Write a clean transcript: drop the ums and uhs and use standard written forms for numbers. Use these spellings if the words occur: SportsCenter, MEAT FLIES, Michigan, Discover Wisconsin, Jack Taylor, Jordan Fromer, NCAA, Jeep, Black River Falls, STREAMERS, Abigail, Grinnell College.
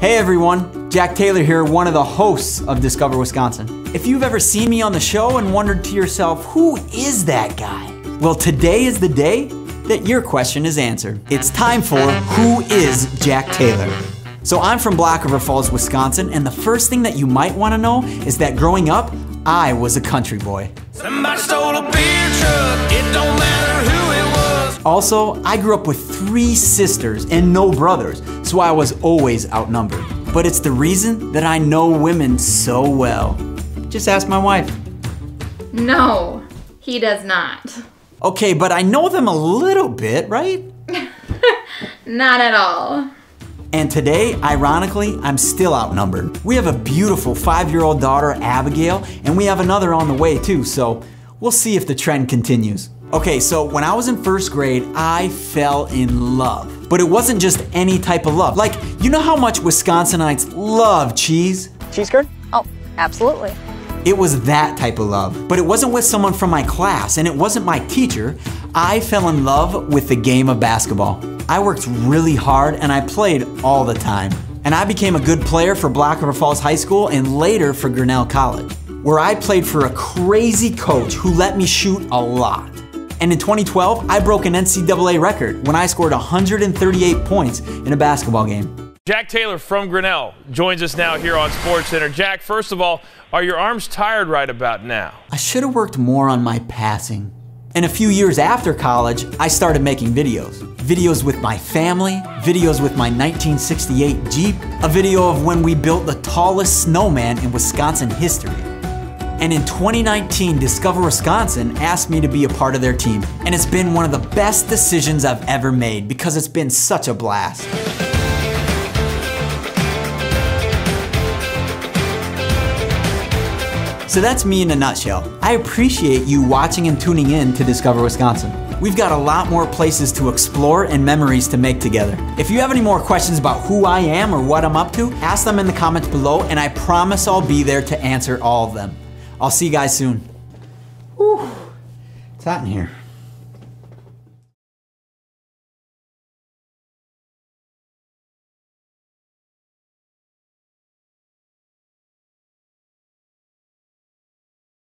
Hey everyone, Jack Taylor here, one of the hosts of Discover Wisconsin. If you've ever seen me on the show and wondered to yourself, who is that guy? Well, today is the day that your question is answered. It's time for Who is Jack Taylor? So I'm from Black River Falls, Wisconsin, and the first thing that you might want to know is that growing up, I was a country boy. Somebody stole a beer truck, it don't matter who. Also, I grew up with three sisters and no brothers, so I was always outnumbered. But it's the reason that I know women so well. Just ask my wife. No, he does not. Okay, but I know them a little bit, right? Not at all. And today, ironically, I'm still outnumbered. We have a beautiful 5-year-old daughter, Abigail, and we have another on the way too, so we'll see if the trend continues. Okay, so when I was in first grade, I fell in love. But it wasn't just any type of love. Like, you know how much Wisconsinites love cheese? Cheese curd? Oh, absolutely. It was that type of love. But it wasn't with someone from my class, and it wasn't my teacher. I fell in love with the game of basketball. I worked really hard, and I played all the time. And I became a good player for Black River Falls High School and later for Grinnell College, where I played for a crazy coach who let me shoot a lot. And in 2012, I broke an NCAA record when I scored 138 points in a basketball game. Jack Taylor from Grinnell joins us now here on SportsCenter. Jack, first of all, are your arms tired right about now? I should have worked more on my passing. And a few years after college, I started making videos. Videos with my family, videos with my 1968 Jeep, a video of when we built the tallest snowman in Wisconsin history. And in 2019, Discover Wisconsin asked me to be a part of their team. And it's been one of the best decisions I've ever made because it's been such a blast. So that's me in a nutshell. I appreciate you watching and tuning in to Discover Wisconsin. We've got a lot more places to explore and memories to make together. If you have any more questions about who I am or what I'm up to, ask them in the comments below and I promise I'll be there to answer all of them. I'll see you guys soon. Whew, it's hot in here.